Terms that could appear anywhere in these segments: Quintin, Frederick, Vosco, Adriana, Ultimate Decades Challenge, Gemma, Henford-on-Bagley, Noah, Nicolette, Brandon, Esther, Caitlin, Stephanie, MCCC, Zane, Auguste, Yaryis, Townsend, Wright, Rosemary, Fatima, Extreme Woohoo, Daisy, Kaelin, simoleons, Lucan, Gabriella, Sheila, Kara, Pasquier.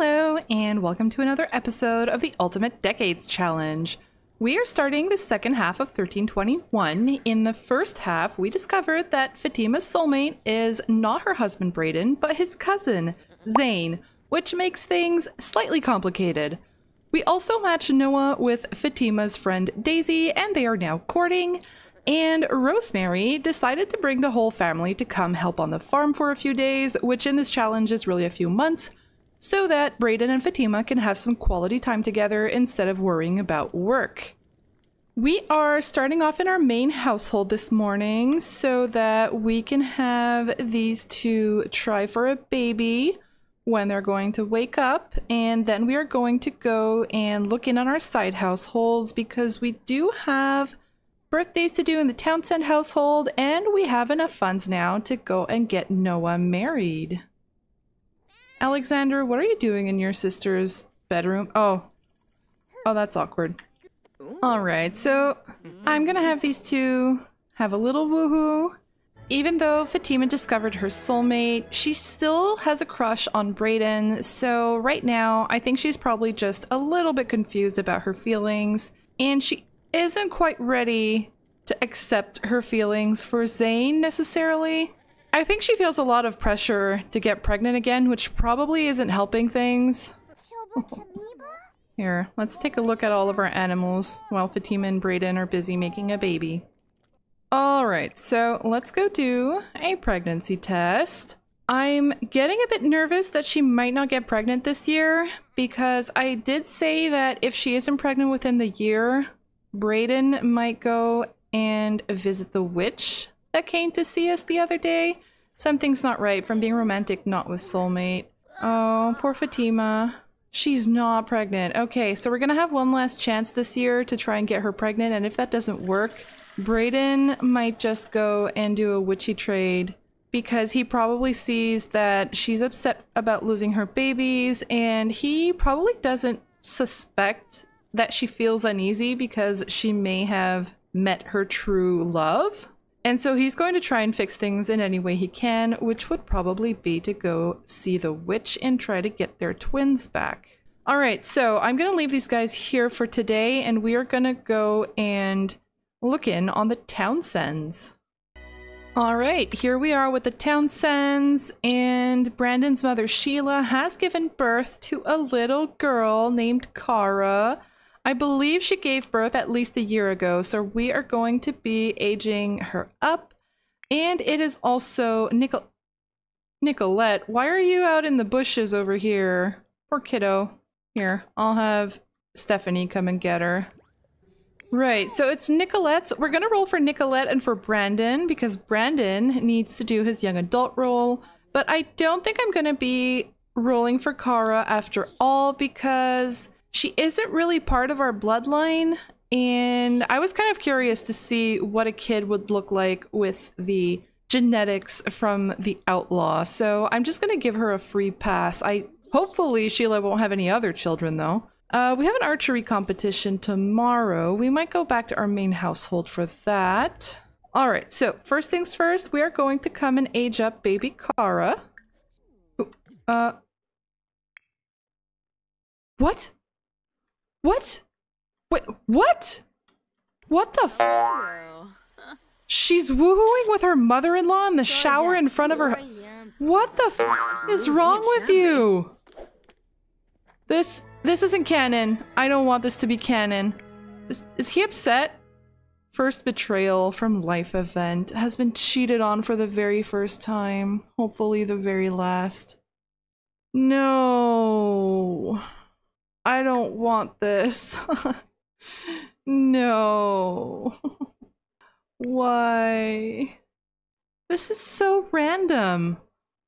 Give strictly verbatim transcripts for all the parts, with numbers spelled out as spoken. Hello, and welcome to another episode of the Ultimate Decades Challenge. We are starting the second half of thirteen twenty-one. In the first half, we discovered that Fatima's soulmate is not her husband Brayden, but his cousin, Zane, which makes things slightly complicated. We also match Noah with Fatima's friend Daisy, and they are now courting. And Rosemary decided to bring the whole family to come help on the farm for a few days, which in this challenge is really a few months, so that Brayden and Fatima can have some quality time together instead of worrying about work. We are starting off in our main household this morning so that we can have these two try for a baby when they're going to wake up, and then we are going to go and look in on our side households because we do have birthdays to do in the Townsend household, and we have enough funds now to go and get Noah married. Alexander, what are you doing in your sister's bedroom? Oh. Oh, that's awkward. Alright, so I'm gonna have these two have a little woohoo. Even though Fatima discovered her soulmate, she still has a crush on Brayden, so right now I think she's probably just a little bit confused about her feelings, and she isn't quite ready to accept her feelings for Zane necessarily. I think she feels a lot of pressure to get pregnant again, which probably isn't helping things. Here, let's take a look at all of our animals while Fatima and Brayden are busy making a baby. Alright, so let's go do a pregnancy test. I'm getting a bit nervous that she might not get pregnant this year because I did say that if she isn't pregnant within the year, Brayden might go and visit the witch that came to see us the other day. Something's not right, from being romantic, not with soulmate. Oh, poor Fatima. She's not pregnant. Okay, so we're gonna have one last chance this year to try and get her pregnant, and if that doesn't work, Brayden might just go and do a witchy trade because he probably sees that she's upset about losing her babies, and he probably doesn't suspect that she feels uneasy because she may have met her true love. And so he's going to try and fix things in any way he can, which would probably be to go see the witch and try to get their twins back. All right, so I'm going to leave these guys here for today, and we are going to go and look in on the Townsends. All right, here we are with the Townsends, and Brandon's mother Sheila has given birth to a little girl named Kara. I believe she gave birth at least a year ago, so we are going to be aging her up. And it is also Nicol- Nicolette. Why are you out in the bushes over here? Poor kiddo. Here, I'll have Stephanie come and get her. Right, so it's Nicolette's. We're going to roll for Nicolette and for Brandon because Brandon needs to do his young adult role. But I don't think I'm going to be rolling for Kara after all because she isn't really part of our bloodline, and I was kind of curious to see what a kid would look like with the genetics from the outlaw, so I'm just going to give her a free pass. I hopefully Sheila won't have any other children, though. Uh, we have an archery competition tomorrow. We might go back to our main household for that. All right, so first things first, we are going to come and age up baby Kara. Uh, what? What? Wait, what? What the f- She's woohooing with her mother-in-law in the shower in front of her- What the f- is wrong with you? This- this isn't canon. I don't want this to be canon. Is, is he upset? First betrayal from life event. Has been cheated on for the very first time. Hopefully the very last. No. I don't want this. No. Why? This is so random.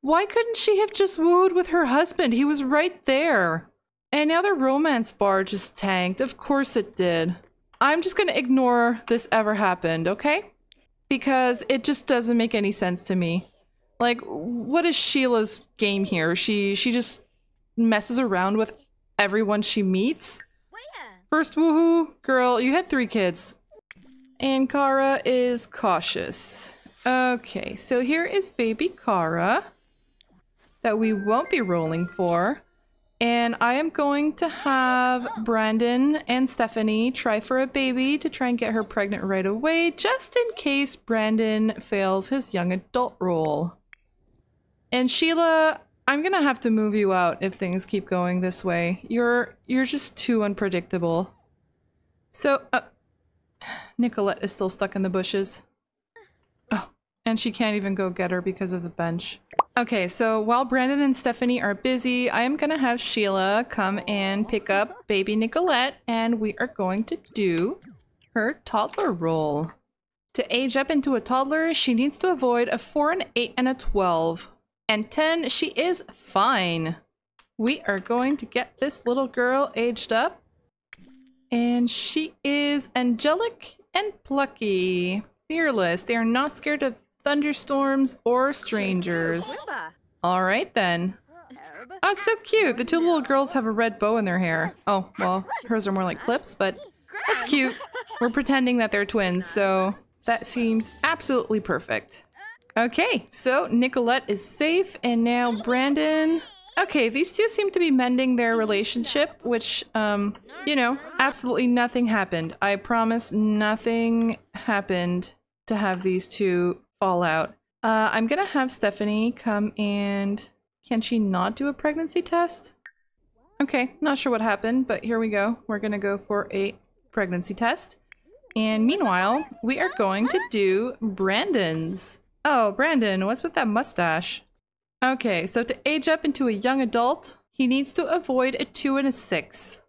Why couldn't she have just wooed with her husband? He was right there. And now the romance bar just tanked. Of course it did. I'm just gonna ignore this ever happened, okay? Because it just doesn't make any sense to me. Like, what is Sheila's game here? She she just messes around with everyone she meets. First woohoo, girl, you had three kids. And Kara is cautious. Okay, so here is baby Kara that we won't be rolling for. And I am going to have Brandon and Stephanie try for a baby to try and get her pregnant right away, just in case Brandon fails his young adult role. And Sheila, I'm gonna have to move you out if things keep going this way. You're you're just too unpredictable. So, uh, Nicolette is still stuck in the bushes. Oh, and she can't even go get her because of the bench. Okay, so while Brandon and Stephanie are busy, I am gonna have Sheila come and pick up baby Nicolette, and we are going to do her toddler roll. To age up into a toddler, she needs to avoid a four, an eight, and a twelve. And ten, she is fine. We are going to get this little girl aged up. And she is angelic and plucky. Fearless. They are not scared of thunderstorms or strangers. All right then. Oh, it's so cute. The two little girls have a red bow in their hair. Oh, well, hers are more like clips, but that's cute. We're pretending that they're twins, so that seems absolutely perfect. Okay, so Nicolette is safe, and now Brandon. Okay, these two seem to be mending their relationship, which, um, you know, absolutely nothing happened. I promise nothing happened to have these two fall out. Uh, I'm gonna have Stephanie come and... Can she not do a pregnancy test? Okay, not sure what happened, but here we go. We're gonna go for a pregnancy test. And meanwhile, we are going to do Brandon's. Oh, Brandon, what's with that mustache? Okay, so to age up into a young adult, he needs to avoid a two and a six.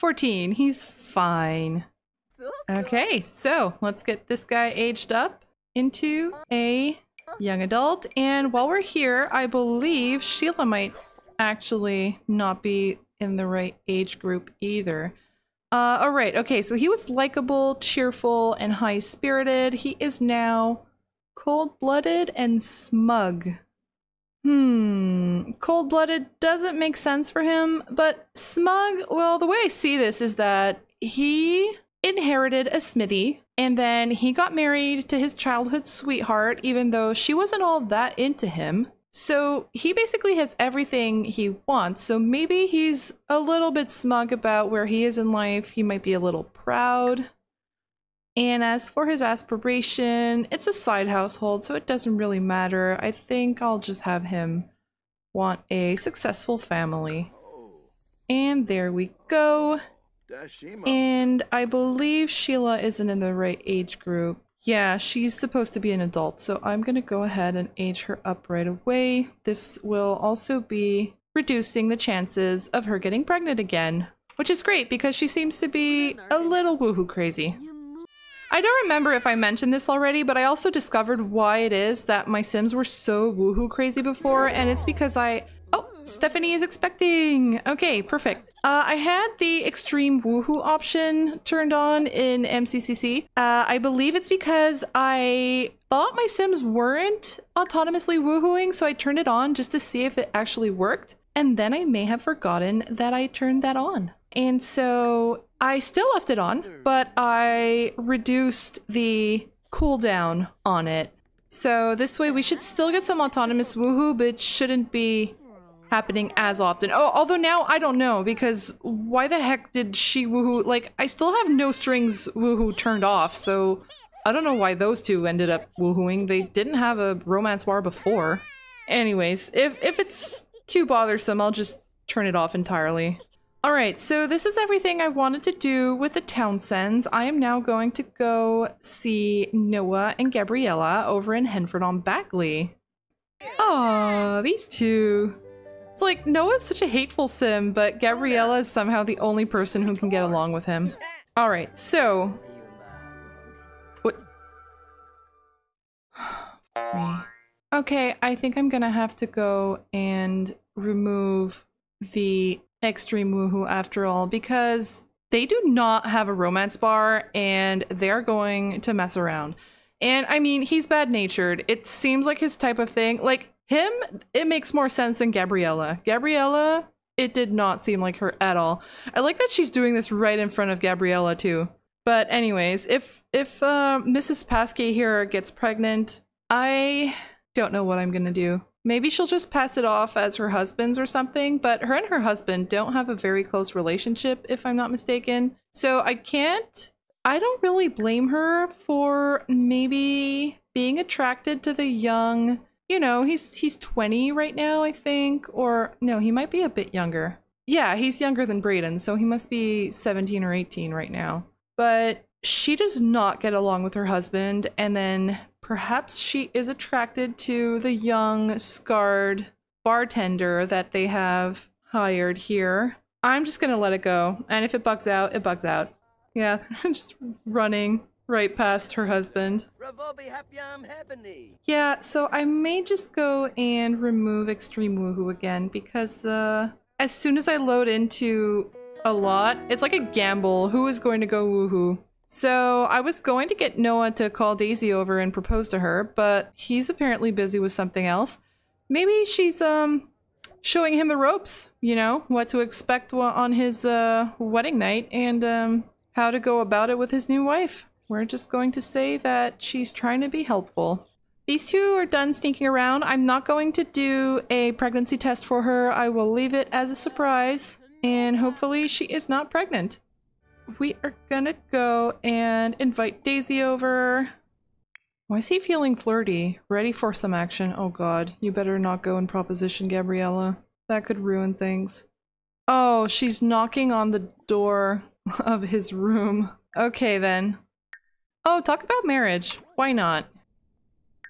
fourteen, he's fine. Okay, so let's get this guy aged up into a young adult. And while we're here, I believe Sheila might actually not be in the right age group either. Uh, all right, okay, so he was likable, cheerful, and high-spirited. He is now cold-blooded and smug. Hmm, cold-blooded doesn't make sense for him, but smug, well, the way I see this is that he inherited a smithy, and then he got married to his childhood sweetheart, even though she wasn't all that into him. So he basically has everything he wants, so maybe he's a little bit smug about where he is in life. He might be a little proud. And as for his aspiration, it's a side household, so it doesn't really matter. I think I'll just have him want a successful family. And there we go. And I believe Sheila isn't in the right age group. Yeah, she's supposed to be an adult, so I'm gonna go ahead and age her up right away. This will also be reducing the chances of her getting pregnant again, which is great because she seems to be a little woohoo crazy. I don't remember if I mentioned this already, but I also discovered why it is that my Sims were so woohoo crazy before, and it's because I... Oh, Stephanie is expecting! Okay, perfect. Uh, I had the Extreme Woohoo option turned on in M C C C. Uh, I believe it's because I thought my Sims weren't autonomously woohooing, so I turned it on just to see if it actually worked. And then I may have forgotten that I turned that on. And so I still left it on, but I reduced the cooldown on it. So this way we should still get some autonomous woohoo, but it shouldn't be happening as often. Oh, although now I don't know, because why the heck did she woohoo? Like, I still have no strings woohoo turned off, so I don't know why those two ended up woohooing. They didn't have a romance bar before. Anyways, if, if it's too bothersome, I'll just turn it off entirely. Alright, so this is everything I wanted to do with the Townsends. I am now going to go see Noah and Gabriella over in Henford-on-Bagley. Aww, these two. It's like, Noah's such a hateful sim, but Gabriella is somehow the only person who can get along with him. Alright, so... What? Okay, I think I'm gonna have to go and remove the Extreme Woohoo after all, because they do not have a romance bar, and they're going to mess around. And, I mean, he's bad-natured. It seems like his type of thing, like... Him, it makes more sense than Gabriella. Gabriella, it did not seem like her at all. I like that she's doing this right in front of Gabriella too. But anyways, if if uh, Missus Pasquier here gets pregnant, I don't know what I'm gonna do. Maybe she'll just pass it off as her husband's or something, but her and her husband don't have a very close relationship, if I'm not mistaken. So I can't, I don't really blame her for maybe being attracted to the young, you know, he's he's twenty right now, I think, or no, he might be a bit younger. Yeah, he's younger than Brayden, so he must be seventeen or eighteen right now. But she does not get along with her husband, and then perhaps she is attracted to the young, scarred bartender that they have hired here. I'm just gonna let it go. And if it bugs out, it bugs out. Yeah, just running right past her husband. Yeah, so I may just go and remove Extreme Woohoo again because uh, as soon as I load into a lot, it's like a gamble. Who is going to go woohoo? So I was going to get Noah to call Daisy over and propose to her, but he's apparently busy with something else. Maybe she's um showing him the ropes, you know, what to expect on his uh, wedding night and um, how to go about it with his new wife. We're just going to say that she's trying to be helpful. These two are done sneaking around. I'm not going to do a pregnancy test for her. I will leave it as a surprise, and hopefully she is not pregnant. We are gonna go and invite Daisy over. Why is he feeling flirty? Ready for some action. Oh god, you better not go in proposition, Gabriella. That could ruin things. Oh, she's knocking on the door of his room. Okay then. Oh, talk about marriage. Why not?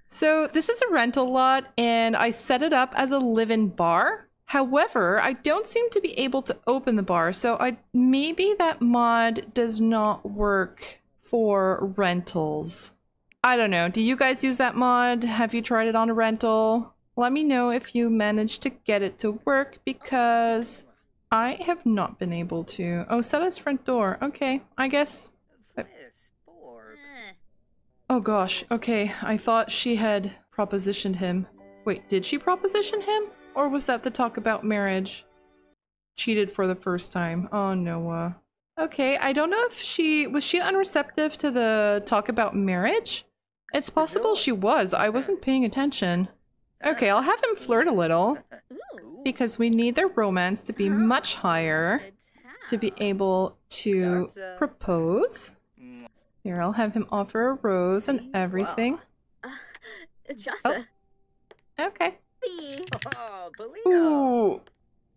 So this is a rental lot and I set it up as a live-in bar. However, I don't seem to be able to open the bar, so I maybe that mod does not work for rentals. I don't know. Do you guys use that mod? Have you tried it on a rental? Let me know if you managed to get it to work because I have not been able to. Oh, set us front door. Okay, I guess. Oh gosh. Okay, I thought she had propositioned him. Wait, did she proposition him? Or was that the talk about marriage? Cheated for the first time. Oh, Noah. Okay, I don't know if she... Was she unreceptive to the talk about marriage? It's possible she was. I wasn't paying attention. Okay, I'll have him flirt a little. Because we need their romance to be much higher to be able to propose. Here, I'll have him offer a rose and everything. Oh. Okay. Ooh,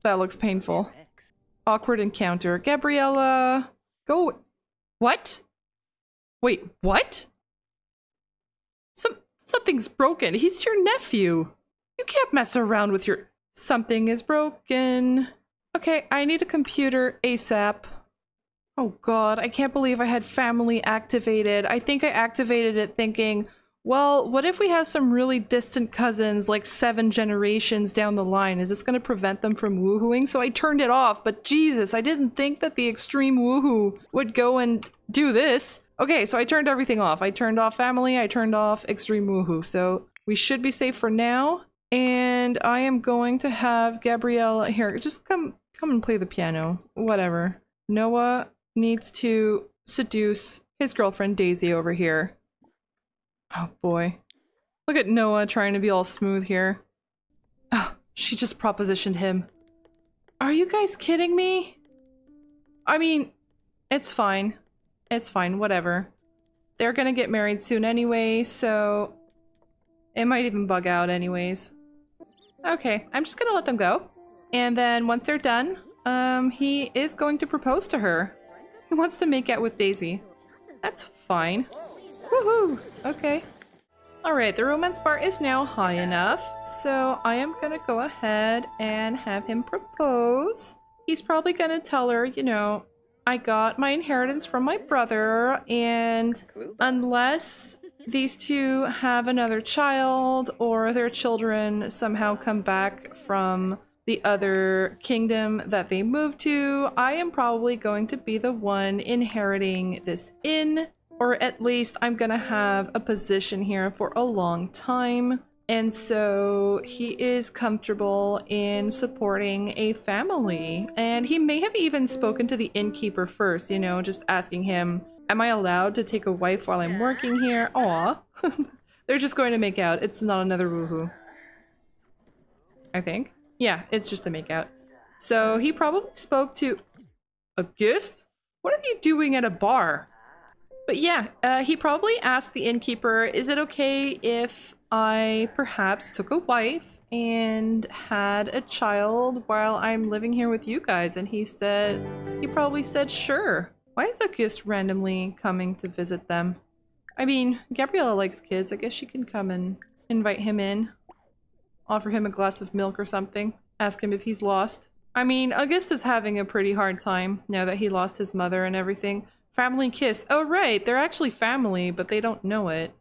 that looks painful. Awkward encounter. Gabriella, go. What? Wait, what? Some something's broken. He's your nephew. You can't mess around with your. Something is broken. Okay, I need a computer ASAP. Oh God, I can't believe I had family activated. I think I activated it thinking, well, what if we have some really distant cousins, like seven generations down the line? Is this going to prevent them from woohooing? So I turned it off, but Jesus, I didn't think that the extreme woohoo would go and do this. Okay, so I turned everything off. I turned off family, I turned off extreme woohoo. So we should be safe for now. And I am going to have Gabriella here. Just come, come and play the piano, whatever. Noah needs to seduce his girlfriend Daisy over here. Oh boy. Look at Noah trying to be all smooth here. Oh, she just propositioned him. Are you guys kidding me? I mean, it's fine. It's fine, whatever. They're gonna get married soon anyway, so it might even bug out anyways. Okay, I'm just gonna let them go. And then once they're done, um, he is going to propose to her. He wants to make out with Daisy. That's fine. Woohoo! Okay. Alright, the romance bar is now high enough, so I am gonna go ahead and have him propose. He's probably gonna tell her, you know, I got my inheritance from my brother, and unless these two have another child or their children somehow come back from the other kingdom that they moved to, I am probably going to be the one inheriting this inn. Or at least I'm gonna have a position here for a long time. And so he is comfortable in supporting a family. And he may have even spoken to the innkeeper first, you know, just asking him, am I allowed to take a wife while I'm working here? Aw. They're just going to make out. It's not another woohoo. I think. Yeah, it's just a makeout. So he probably spoke to Auguste? What are you doing at a bar? But yeah, uh, he probably asked the innkeeper, is it okay if I perhaps took a wife and had a child while I'm living here with you guys? And he said, he probably said, sure. Why is Auguste randomly coming to visit them? I mean, Gabriella likes kids. I guess she can come and invite him in. Offer him a glass of milk or something. Ask him if he's lost. I mean, Auguste is having a pretty hard time now that he lost his mother and everything. Family kiss. Oh, right. They're actually family, but they don't know it.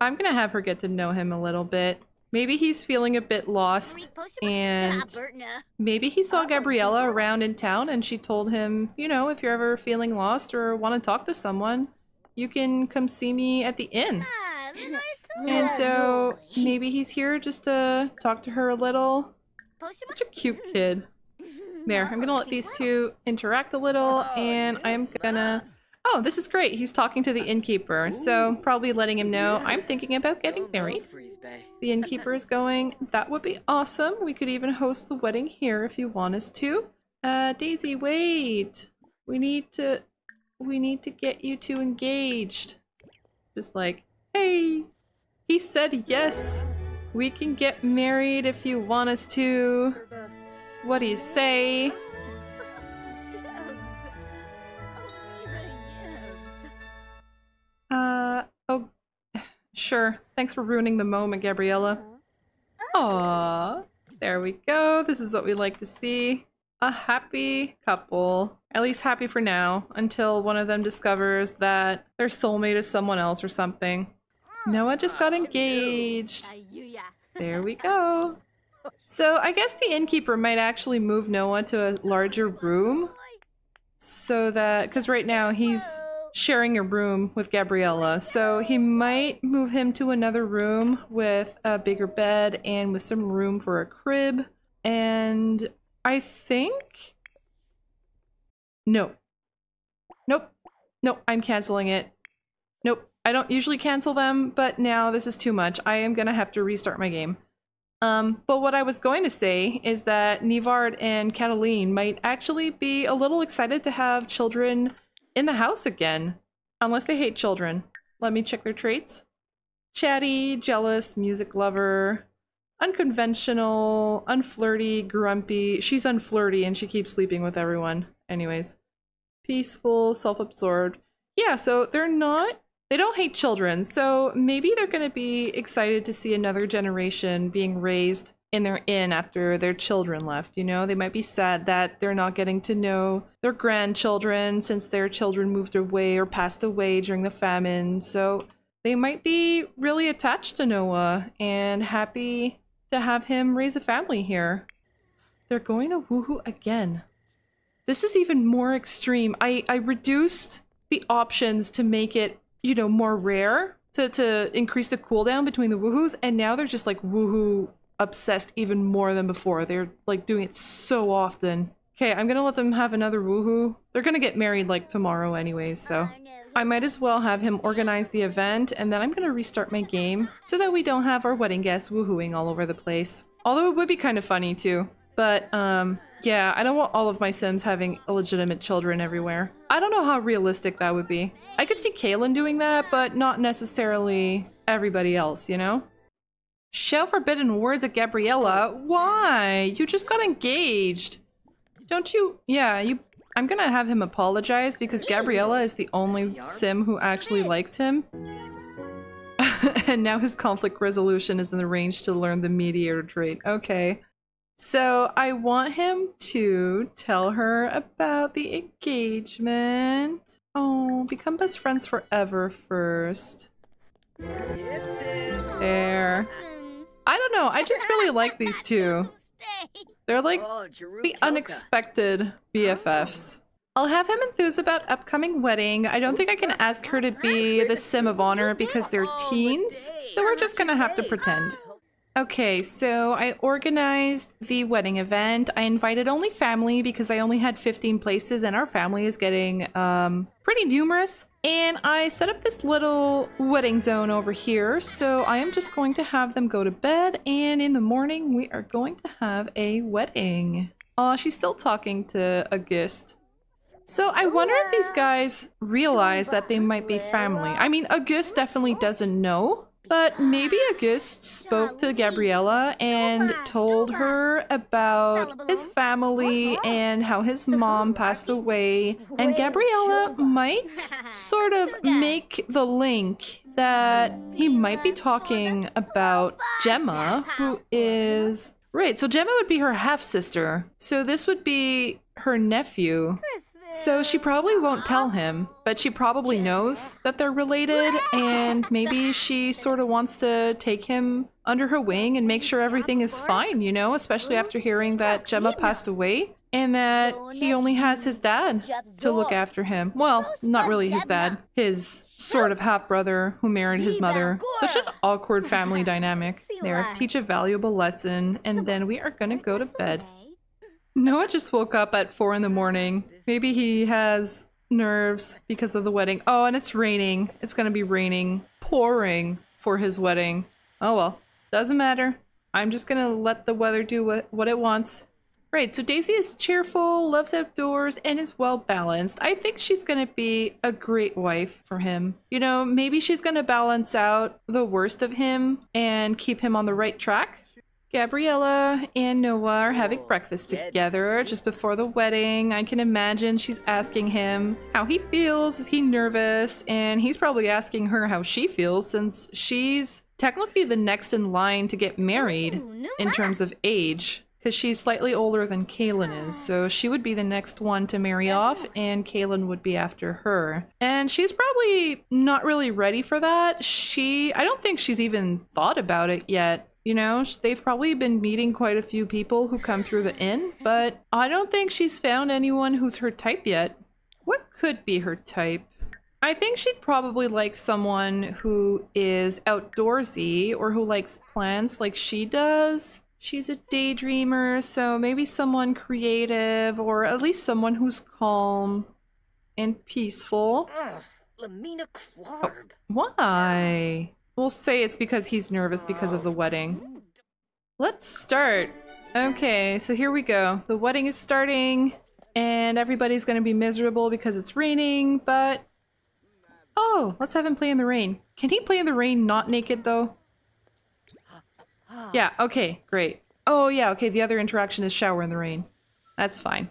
I'm gonna have her get to know him a little bit. Maybe he's feeling a bit lost, and maybe he saw Gabriella around in town and she told him, you know, if you're ever feeling lost or want to talk to someone, you can come see me at the inn. And so maybe he's here just to talk to her a little. Such a cute kid. There, I'm gonna let these two interact a little, and I'm gonna... Oh, this is great. He's talking to the innkeeper, so probably letting him know I'm thinking about getting married. The innkeeper is going, that would be awesome. We could even host the wedding here if you want us to. Uh, Daisy, wait. We need to, we need to get you two engaged. Just like, hey. He said yes. We can get married if you want us to. What do you say? Uh, oh, sure. Thanks for ruining the moment, Gabriella. Aww. There we go. This is what we like to see. A happy couple. At least happy for now, until one of them discovers that their soulmate is someone else or something. Noah just got engaged. There we go. So I guess the innkeeper might actually move Noah to a larger room. So that, because right now he's sharing a room with Gabriella, so he might move him to another room with a bigger bed and with some room for a crib. And I think... No. Nope. Nope, I'm canceling it. Nope, I don't usually cancel them, but now this is too much. I am gonna have to restart my game. Um, but what I was going to say is that Nivard and Kaelin might actually be a little excited to have children in the house again, unless they hate children. Let me check their traits. Chatty, jealous, music lover, unconventional, unflirty, grumpy. She's unflirty and she keeps sleeping with everyone. Anyways, peaceful, self-absorbed. Yeah, so they're not, they don't hate children. So maybe they're gonna be excited to see another generation being raised in their inn after their children left. You know, they might be sad that they're not getting to know their grandchildren since their children moved away or passed away during the famine. So they might be really attached to Noah and happy to have him raise a family here. They're going to woohoo again. This is even more extreme. I, I reduced the options to make it, you know, more rare to, to increase the cooldown between the woohoos, and now they're just like woohoo obsessed even more than before. They're like doing it so often. Okay, I'm gonna let them have another woohoo. They're gonna get married like tomorrow anyways, so I might as well have him organize the event, and then I'm gonna restart my game so that we don't have our wedding guests woohooing all over the place. Although it would be kind of funny too. But um yeah, I don't want all of my Sims having illegitimate children everywhere. I don't know how realistic that would be. I could see Kaelin doing that, but not necessarily everybody else, you know? Shell forbidden words at Gabriella. Why? You just got engaged. Don't you? Yeah, you. I'm gonna have him apologize because Gabriella is the only Sim who actually likes him. And now his conflict resolution is in the range to learn the mediator trait. Okay. So I want him to tell her about the engagement. Oh, become best friends forever first. There. I don't know, I just really like these two. They're like the unexpected B F Fs. I'll have him enthuse about upcoming wedding. I don't think I can ask her to be the Sim of Honor because they're teens, so we're just gonna have to pretend. Okay, so I organized the wedding event. I invited only family because I only had fifteen places and our family is getting um, pretty numerous. And I set up this little wedding zone over here. So I am just going to have them go to bed and in the morning we are going to have a wedding. Oh, uh, she's still talking to Auguste. So I wonder if these guys realize that they might be family. I mean, Auguste definitely doesn't know. But maybe Auguste spoke to Gabriella and told her about his family and how his mom passed away. And Gabriella might sort of make the link that he might be talking about Gemma, who is... Right, so Gemma would be her half-sister. So this would be her nephew. So she probably won't tell him, but she probably knows that they're related and maybe she sort of wants to take him under her wing and make sure everything is fine, you know, especially after hearing that Gemma passed away and that he only has his dad to look after him. Well, not really his dad, his sort of half-brother who married his mother. Such an awkward family dynamic. There, teach a valuable lesson and then we are gonna go to bed. Noah just woke up at four in the morning. Maybe he has nerves because of the wedding. Oh, and it's raining. It's gonna be raining, pouring for his wedding. Oh well, doesn't matter. I'm just gonna let the weather do what, what it wants. Right, so Daisy is cheerful, loves outdoors, and is well balanced. I think she's gonna be a great wife for him. You know, maybe she's gonna balance out the worst of him and keep him on the right track. Gabriella and Noah are having breakfast together just before the wedding. I can imagine she's asking him how he feels. Is he nervous? And he's probably asking her how she feels since she's technically the next in line to get married in terms of age because she's slightly older than Kaelin is. So she would be the next one to marry off and Kaelin would be after her. And she's probably not really ready for that. She, I don't think she's even thought about it yet. You know, they've probably been meeting quite a few people who come through the inn, but I don't think she's found anyone who's her type yet. What could be her type? I think she'd probably like someone who is outdoorsy or who likes plants like she does. She's a daydreamer, so maybe someone creative or at least someone who's calm and peaceful. Oh, why? We'll say it's because he's nervous because of the wedding. Let's start. Okay, so here we go. The wedding is starting and everybody's gonna be miserable because it's raining, but... Oh, let's have him play in the rain. Can he play in the rain not naked though? Yeah, okay, great. Oh yeah, okay, the other interaction is shower in the rain. That's fine.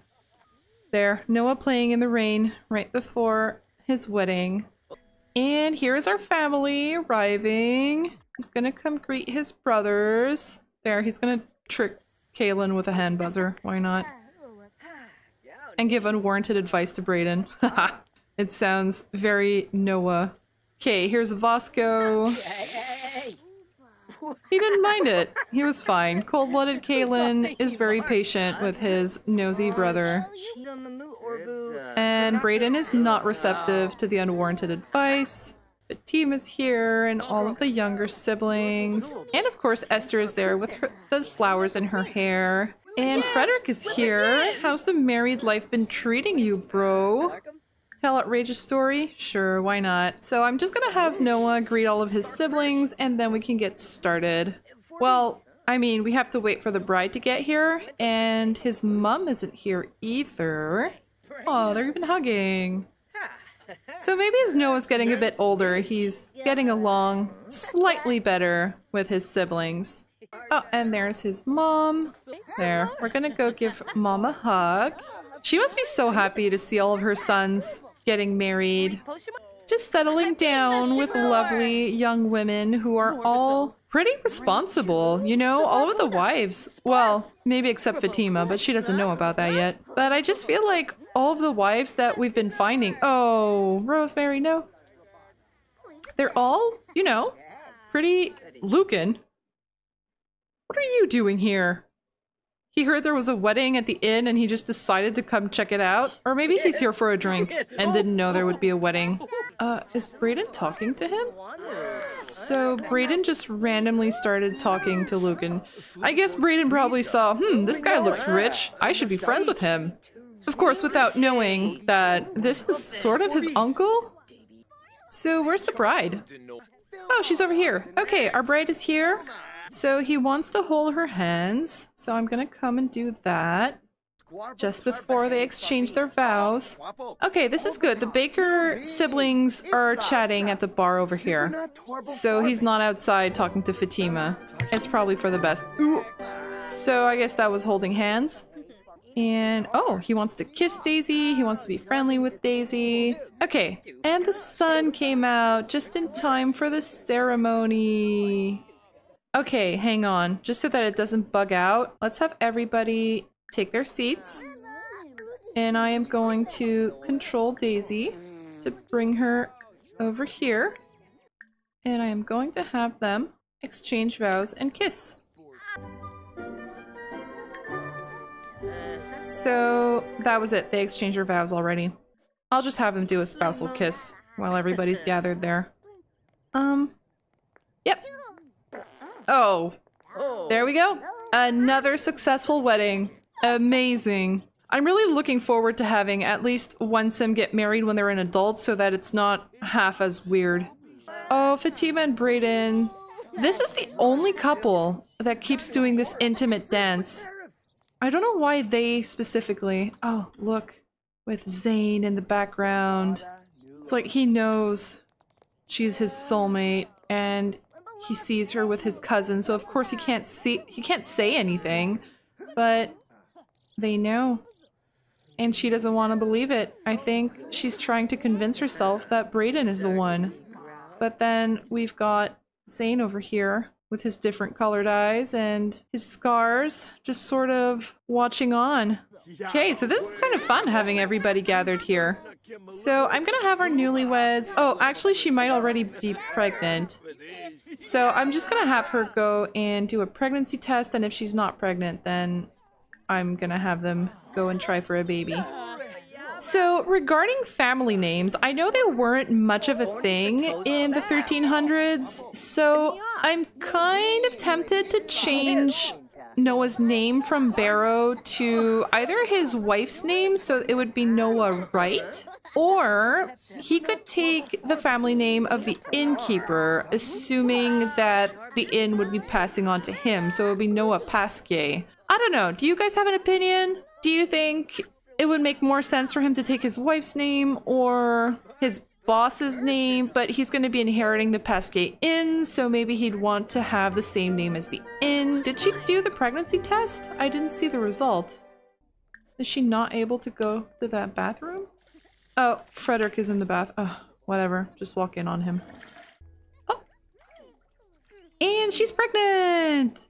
There, Noah playing in the rain right before his wedding. And here is our family arriving. He's gonna come greet his brothers. There, he's gonna trick Kaelin with a hand buzzer. Why not? And give unwarranted advice to Brayden. Haha. It sounds very Noah. Okay, here's Vosco. He didn't mind it. He was fine. Cold-blooded Kaelin is very patient with his nosy brother. And Brayden is not receptive to the unwarranted advice. Fatima is here and all of the younger siblings. And of course Esther is there with her, the flowers in her hair. And Frederick is here. How's the married life been treating you, bro? Tell outrageous story? Sure, why not? So I'm just gonna have Noah greet all of his siblings and then we can get started. Well, I mean, we have to wait for the bride to get here and his mom isn't here either. Oh, they're even hugging. So maybe as Noah's getting a bit older, he's getting along slightly better with his siblings. Oh, and there's his mom. There, we're gonna go give mom a hug. She must be so happy to see all of her sons getting married. Just settling down with lovely young women who are all pretty responsible, you know, all of the wives. Well, maybe except Fatima, but she doesn't know about that yet. But I just feel like all of the wives that we've been finding... Oh, Rosemary, no. They're all, you know, pretty... Lucan. What are you doing here? He heard there was a wedding at the inn and he just decided to come check it out. Or maybe he's here for a drink and didn't know there would be a wedding. Uh, is Brayden talking to him? So Brayden just randomly started talking to Lucan. I guess Brayden probably saw, hmm, this guy looks rich. I should be friends with him. Of course, without knowing that this is sort of his uncle. So where's the bride? Oh, she's over here. Okay, our bride is here. So he wants to hold her hands. So I'm gonna come and do that. Just before they exchange their vows. Okay, this is good. The Baker siblings are chatting at the bar over here. So he's not outside talking to Fatima. It's probably for the best. Ooh. So I guess that was holding hands. And oh, he wants to kiss Daisy. He wants to be friendly with Daisy. Okay, and the sun came out just in time for the ceremony. Okay, hang on. Just so that it doesn't bug out, let's have everybody take their seats, and I am going to control Daisy to bring her over here, and I am going to have them exchange vows and kiss. So that was it. They exchanged their vows already. I'll just have them do a spousal kiss while everybody's gathered there. Um, yep. Oh, there we go. Another successful wedding. Amazing. I'm really looking forward to having at least one sim get married when they're an adult so that it's not half as weird. Oh, Fatima and Brayden. This is the only couple that keeps doing this intimate dance. I don't know why they specifically. Oh, look. With Zane in the background. It's like he knows she's his soulmate and he sees her with his cousin, so of course he can't see he can't say anything, but they know. And she doesn't want to believe it. I think she's trying to convince herself that Brayden is the one. But then we've got Zane over here with his different colored eyes and his scars, just sort of watching on. Okay, so this is kind of fun having everybody gathered here. So I'm gonna have our newlyweds. Oh, actually she might already be pregnant. So I'm just gonna have her go and do a pregnancy test, and if she's not pregnant, then I'm gonna have them go and try for a baby. So regarding family names, I know they weren't much of a thing in the thirteen hundreds, so I'm kind of tempted to change Noah's name from Barrow to either his wife's name, so it would be Noah Wright, or he could take the family name of the innkeeper, assuming that the inn would be passing on to him, so it would be Noah Pasquier. I don't know, do you guys have an opinion? Do you think it would make more sense for him to take his wife's name or his boss's name, but he's going to be inheriting the Pasquier Inn, so maybe he'd want to have the same name as the inn. Did she do the pregnancy test? I didn't see the result. Is she not able to go to that bathroom? Oh, Frederick is in the bath. Oh, whatever. Just walk in on him. Oh! And she's pregnant!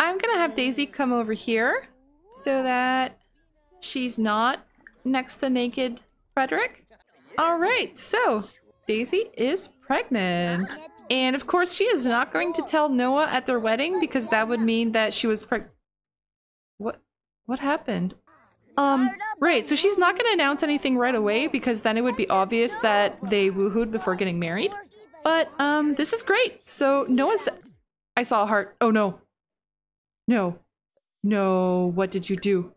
I'm gonna have Daisy come over here so that she's not next to naked Frederick. All right, so Daisy is pregnant. And of course she is not going to tell Noah at their wedding because that would mean that she was preg- What, what happened? Um, right, so she's not gonna announce anything right away because then it would be obvious that they woohooed before getting married. But um, this is great. So Noah's, I saw a heart, oh no. No. No, what did you do?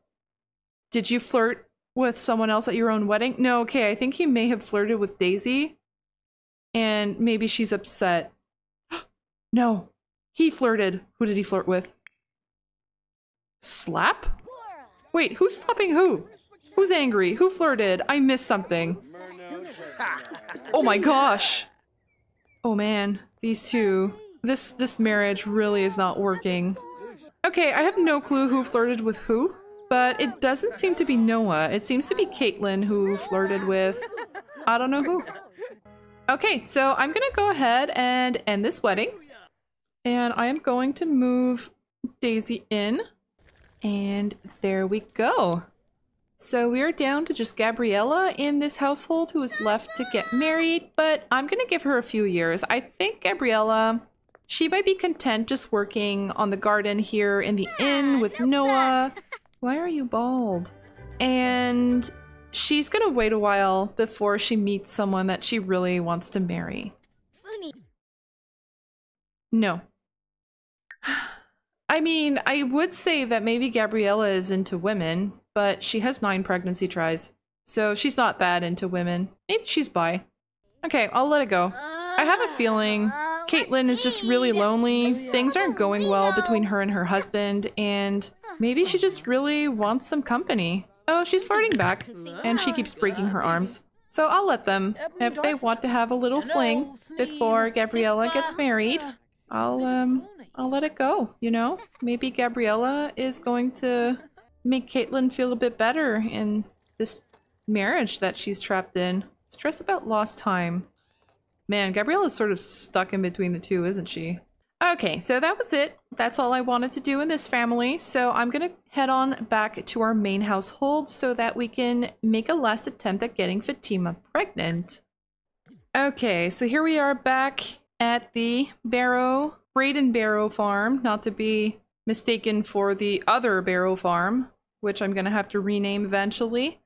Did you flirt with someone else at your own wedding? No, okay, I think he may have flirted with Daisy. And maybe she's upset. No, he flirted. Who did he flirt with? Slap? Wait, who's slapping who? Who's angry? Who flirted? I missed something. Oh my gosh. Oh man, these two. This, this marriage really is not working. Okay, I have no clue who flirted with who, but it doesn't seem to be Noah. It seems to be Caitlin who flirted with... I don't know who. Okay, so I'm gonna go ahead and end this wedding. And I am going to move Daisy in. And there we go. So we are down to just Gabriella in this household who is left to get married, but I'm gonna give her a few years. I think Gabriella... she might be content just working on the garden here in the inn with Noah. Why are you bald? And she's gonna wait a while before she meets someone that she really wants to marry. Funny. No. I mean, I would say that maybe Gabriella is into women, but she has nine pregnancy tries, so she's not that into women. Maybe she's bi. Okay, I'll let it go. I have a feeling Caitlin is just really lonely, things aren't going well between her and her husband, and maybe she just really wants some company. Oh, she's farting back, and she keeps breaking her arms. So I'll let them. If they want to have a little fling before Gabriella gets married, I'll, um, I'll let it go, you know? Maybe Gabriella is going to make Caitlin feel a bit better in this marriage that she's trapped in. Stress about lost time. Man, Gabriella's sort of stuck in between the two, isn't she? Okay, so that was it. That's all I wanted to do in this family. So I'm gonna head on back to our main household so that we can make a last attempt at getting Fatima pregnant. Okay, so here we are back at the Barrow, Brayden Barrow farm, not to be mistaken for the other Barrow farm, which I'm gonna have to rename eventually.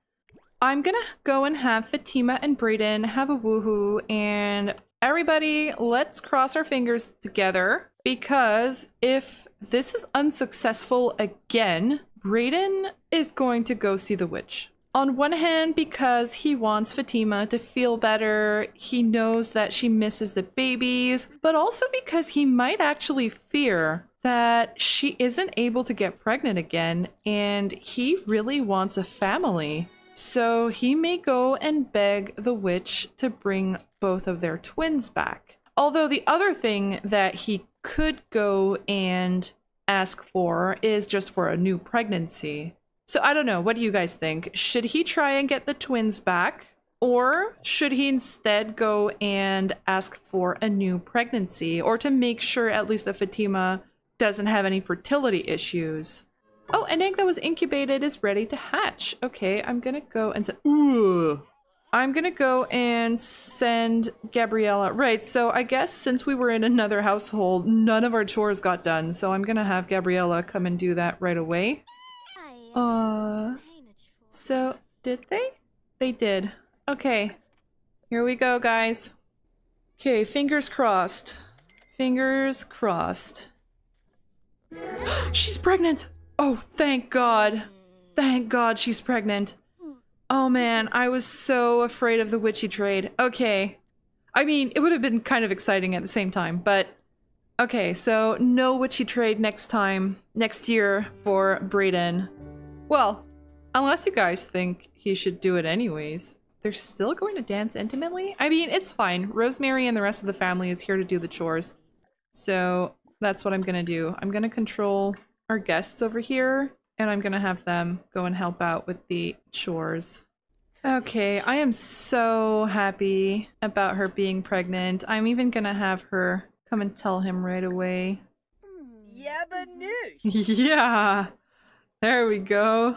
I'm gonna go and have Fatima and Brayden have a woohoo, and everybody, let's cross our fingers together, because if this is unsuccessful again, Brayden is going to go see the witch. On one hand, because he wants Fatima to feel better, he knows that she misses the babies, but also because he might actually fear that she isn't able to get pregnant again, and he really wants a family. So he may go and beg the witch to bring both of their twins back. Although the other thing that he could go and ask for is just for a new pregnancy. So I don't know, what do you guys think? Should he try and get the twins back? Or should he instead go and ask for a new pregnancy? Or to make sure at least that Fatima doesn't have any fertility issues? Oh, an egg that was incubated is ready to hatch. Okay, I'm gonna go and send- Ooh. I'm gonna go and send Gabriella. Right, so I guess since we were in another household, none of our chores got done. So I'm gonna have Gabriella come and do that right away. Uh, so did they? They did. Okay, here we go, guys. Okay, fingers crossed. Fingers crossed. She's pregnant! Oh, thank God. Thank God she's pregnant. Oh man, I was so afraid of the witchy trade. Okay. I mean, it would have been kind of exciting at the same time, but... Okay, so no witchy trade next time, next year for Brayden. Well, unless you guys think he should do it anyways. They're still going to dance intimately? I mean, it's fine. Rosemary and the rest of the family is here to do the chores. So that's what I'm gonna do. I'm gonna control our guests over here, and I'm gonna have them go and help out with the chores. Okay, I am so happy about her being pregnant. I'm even gonna have her come and tell him right away. Yeah, but no. Yeah, there we go.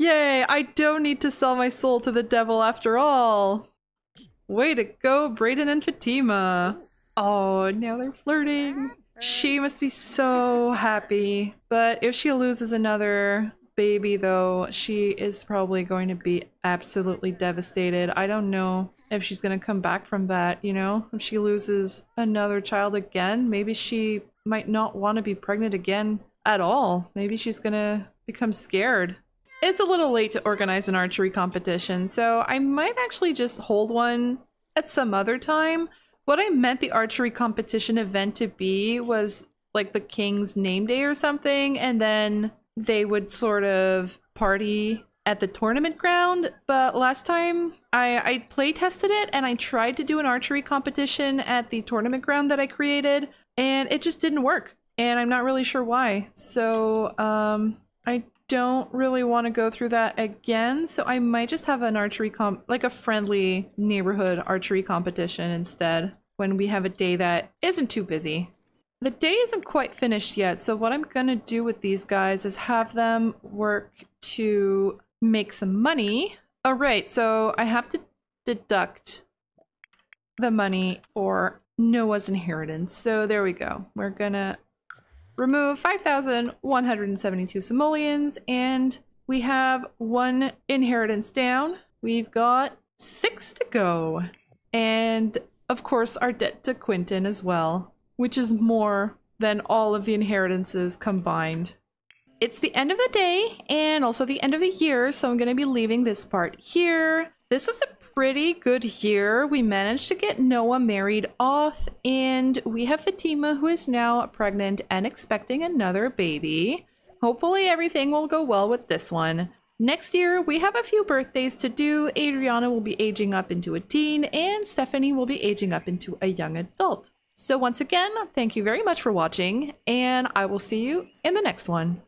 Yay, I don't need to sell my soul to the devil after all. Way to go, Brayden and Fatima. Oh, now they're flirting. She must be so happy, but if she loses another baby though, she is probably going to be absolutely devastated. I don't know if she's gonna come back from that, you know? If she loses another child again, maybe she might not want to be pregnant again at all. Maybe she's gonna become scared. It's a little late to organize an archery competition, so I might actually just hold one at some other time. What I meant the archery competition event to be was like the king's name day or something, and then they would sort of party at the tournament ground. But last time I, I play tested it, and I tried to do an archery competition at the tournament ground that I created, and it just didn't work. And I'm not really sure why. So um, I don't really want to go through that again. So I might just have an archery comp, like a friendly neighborhood archery competition instead, when we have a day that isn't too busy. The day isn't quite finished yet, so what I'm gonna do with these guys is have them work to make some money. All right, so I have to deduct the money for Noah's inheritance. So there we go. We're gonna remove five thousand one hundred seventy-two simoleons and We have one inheritance down. We've got six to go. And of course our debt to Quintin as well, which is more than all of the inheritances combined. It's the end of the day and also the end of the year, so I'm going to be leaving this part here. This was a pretty good year. We managed to get Noah married off, and we have Fatima, who is now pregnant and expecting another baby. Hopefully everything will go well with this one. Next year, we have a few birthdays to do. Adriana will be aging up into a teen, and Stephanie will be aging up into a young adult. So once again, thank you very much for watching, and I will see you in the next one.